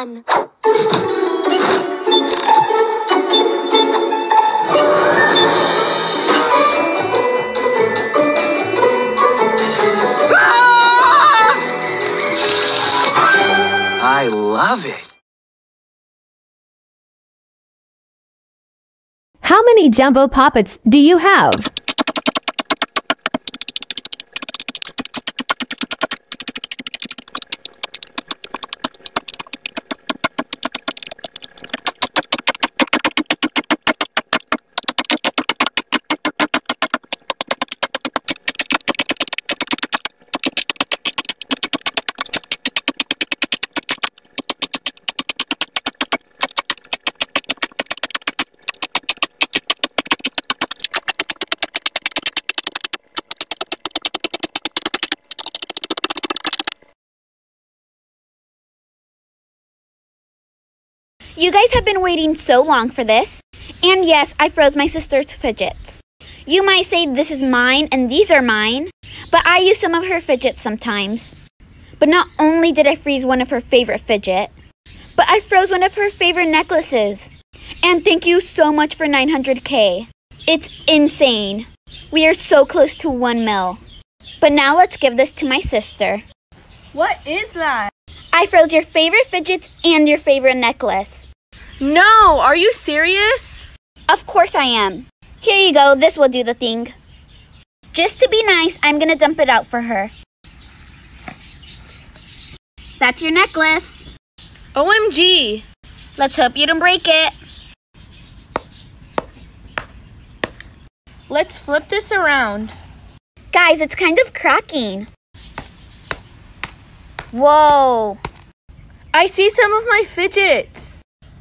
fun. I love it. How many jumbo poppets do you have? You guys have been waiting so long for this. And yes, I froze my sister's fidgets. You might say this is mine and these are mine, but I use some of her fidgets sometimes. But not only did I freeze one of her favorite fidget, but I froze one of her favorite necklaces. And thank you so much for 900K. It's insane. We are so close to 1 mil. But now let's give this to my sister. What is that? I froze your favorite fidgets and your favorite necklace. No, are you serious? Of course I am. Here you go, this will do the thing. Just to be nice, I'm gonna dump it out for her. That's your necklace. OMG. Let's hope you don't break it. Let's flip this around. Guys, it's kind of cracking. Whoa. I see some of my fidgets.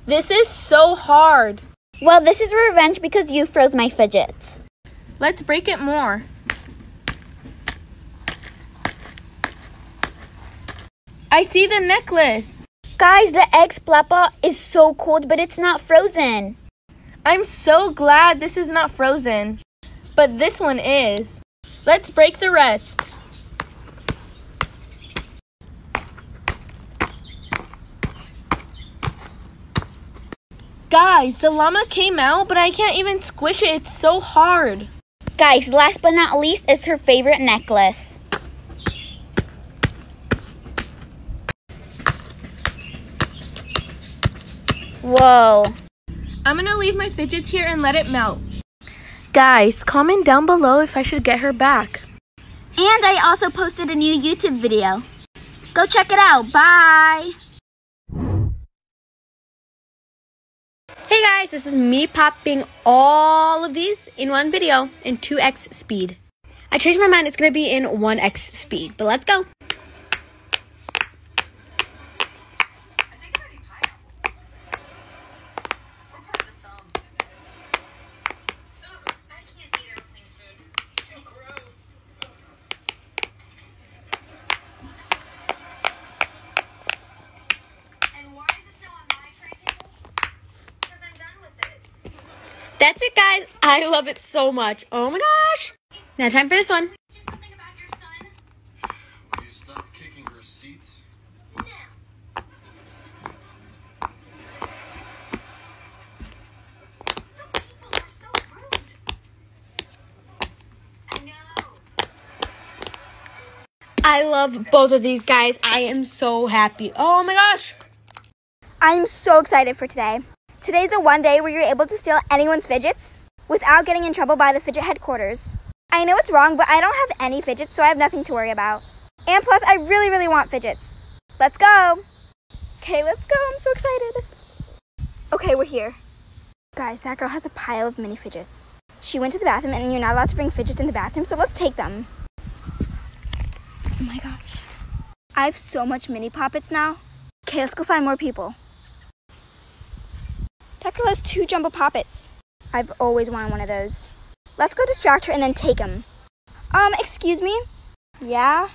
This is so hard. Well, this is revenge because you froze my fidgets. Let's break it more. I see the necklace. Guys, the egg splappa is so cold, but it's not frozen. I'm so glad this is not frozen, but this one is. Let's break the rest. Guys, the llama came out, but I can't even squish it. It's so hard. Guys, last but not least is her favorite necklace. Whoa. I'm gonna leave my fidgets here and let it melt. Guys, comment down below if I should get her back. And I also posted a new YouTube video. Go check it out. Bye. Hey guys, this is me popping all of these in one video in 2x speed. I changed my mind, it's gonna be in 1x speed, but let's go. That's it, guys. I love it so much. Oh my gosh. Now time for this one. Will you stop kicking your seat? No. Some people are so rude. I know. I love both of these guys. I am so happy. Oh my gosh. I am so excited for today. Today's the one day where you're able to steal anyone's fidgets without getting in trouble by the fidget headquarters. I know it's wrong, but I don't have any fidgets, so I have nothing to worry about. And plus, I really, really want fidgets. Let's go. Okay, let's go. I'm so excited. Okay, we're here. Guys, that girl has a pile of mini fidgets. She went to the bathroom, and you're not allowed to bring fidgets in the bathroom, so let's take them. Oh my gosh. I have so much mini poppets now. Okay, let's go find more people. That girl has 2 jumbo poppets. I've always wanted one of those. Let's go distract her and then take them. Excuse me? Yeah?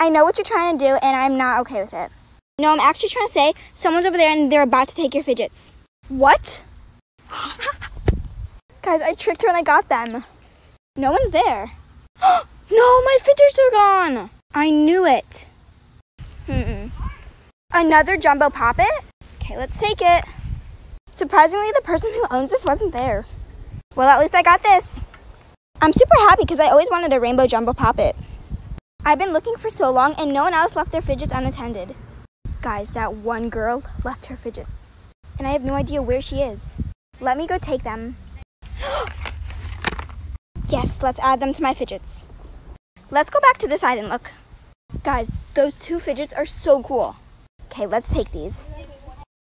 I know what you're trying to do and I'm not okay with it. No, I'm actually trying to say someone's over there and they're about to take your fidgets. What? Guys, I tricked her and I got them. No one's there. No, my fidgets are gone. I knew it. Another Jumbo Poppet? Okay, let's take it. Surprisingly, the person who owns this wasn't there. Well, at least I got this. I'm super happy because I always wanted a rainbow Jumbo Poppet. I've been looking for so long and no one else left their fidgets unattended. Guys, that one girl left her fidgets. And I have no idea where she is. Let me go take them. Yes, let's add them to my fidgets. Let's go back to the side and look. Guys, those two fidgets are so cool. Okay, let's take these.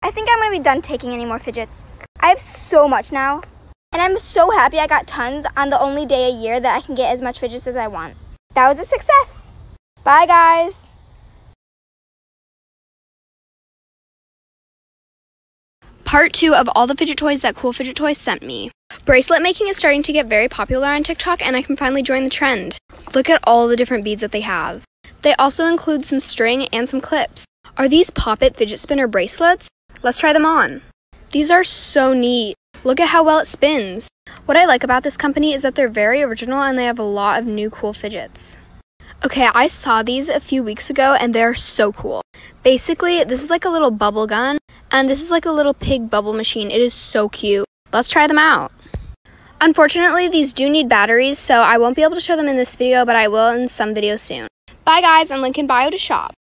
I think I'm gonna be done taking any more fidgets. I have so much now. And I'm so happy I got tons on the only day a year that I can get as much fidgets as I want. That was a success. Bye, guys. Part 2 of all the fidget toys that Cool Fidget Toys sent me. Bracelet making is starting to get very popular on TikTok and I can finally join the trend. Look at all the different beads that they have. They also include some string and some clips. Are these Poppet fidget spinner bracelets? Let's try them on. These are so neat. Look at how well it spins. What I like about this company is that they're very original and they have a lot of new cool fidgets. Okay, I saw these a few weeks ago and they're so cool. Basically, this is like a little bubble gun and this is like a little pig bubble machine. It is so cute. Let's try them out. Unfortunately, these do need batteries, so I won't be able to show them in this video, but I will in some video soon. Bye guys, and link in bio to shop.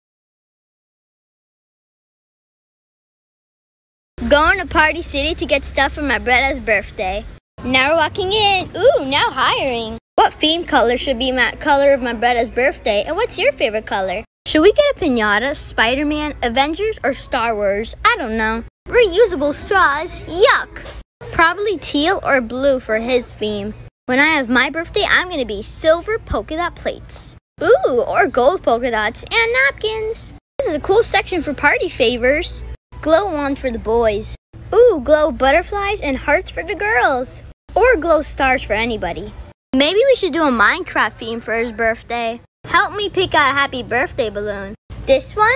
Going to Party City to get stuff for my Bretta's birthday. Now we're walking in. Ooh, now hiring. What theme color should be my color of my Bretta's birthday? And what's your favorite color? Should we get a piñata, Spider-Man, Avengers, or Star Wars? I don't know. Reusable straws? Yuck! Probably teal or blue for his theme. When I have my birthday, I'm gonna be silver polka dot plates. Ooh, or gold polka dots and napkins. This is a cool section for party favors. Glow wand for the boys. Ooh, glow butterflies and hearts for the girls. Or glow stars for anybody. Maybe we should do a Minecraft theme for his birthday. Help me pick out a happy birthday balloon. This one,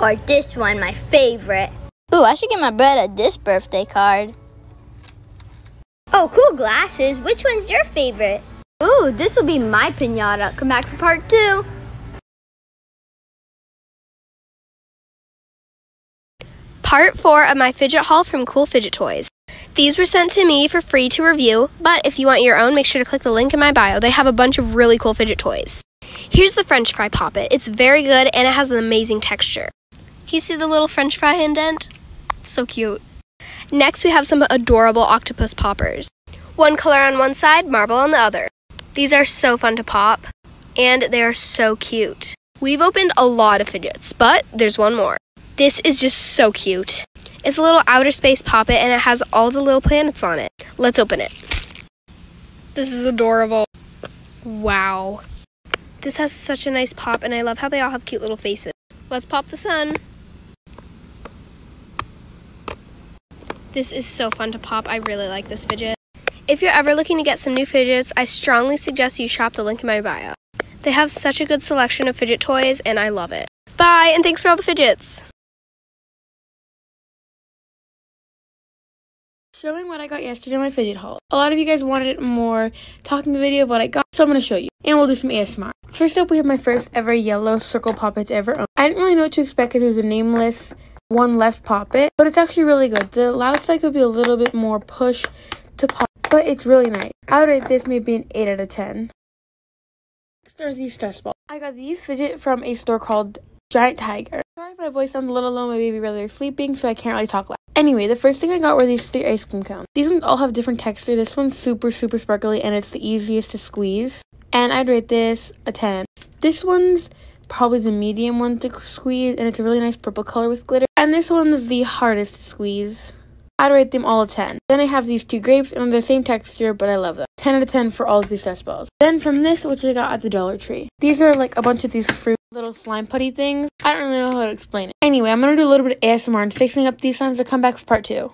or this one, my favorite. Ooh, I should get my Bretta this birthday card. Oh, cool glasses. Which one's your favorite? Ooh, this will be my piñata. Come back for part 2. Part 4 of my fidget haul from Cool Fidget Toys. These were sent to me for free to review, but if you want your own, make sure to click the link in my bio. They have a bunch of really cool fidget toys. Here's the French fry poppet. It's very good and it has an amazing texture. Can you see the little French fry indent? It's so cute. Next, we have some adorable octopus poppers. One color on one side, marble on the other. These are so fun to pop, and they are so cute. We've opened a lot of fidgets, but there's one more. This is just so cute. It's a little outer space poppet and it has all the little planets on it. Let's open it. This is adorable. Wow. This has such a nice pop and I love how they all have cute little faces. Let's pop the sun. This is so fun to pop. I really like this fidget. If you're ever looking to get some new fidgets, I strongly suggest you shop the link in my bio. They have such a good selection of fidget toys and I love it. Bye and thanks for all the fidgets. Showing what I got yesterday in my fidget haul. A lot of you guys wanted more talking video of what I got, so I'm going to show you. And we'll do some ASMR. First up, we have my first ever yellow circle poppet to ever own. I didn't really know what to expect because it was a nameless one left poppet, but it's actually really good. The loud side could be a little bit more push to pop, but it's really nice. I would rate this maybe an 8 out of 10. Next are these stress balls. I got these fidget from a store called Giant Tiger. Sorry if my voice sounds a little low, my baby brother is sleeping, so I can't really talk loud. Anyway, the first thing I got were these 3 ice cream cones. These ones all have different texture. This one's super sparkly and it's the easiest to squeeze. And I'd rate this a 10. This one's probably the medium one to squeeze and it's a really nice purple color with glitter. And this one's the hardest to squeeze. I'd rate them all a 10. Then I have these 2 grapes and they're the same texture, but I love them. 10 out of 10 for all of these stress balls. Then from this, which I got at the Dollar Tree. These are like a bunch of these fruit little slime putty things. I don't really know how to explain it. Anyway, I'm gonna do a little bit of ASMR and fixing up these slimes. I'll come back for part 2.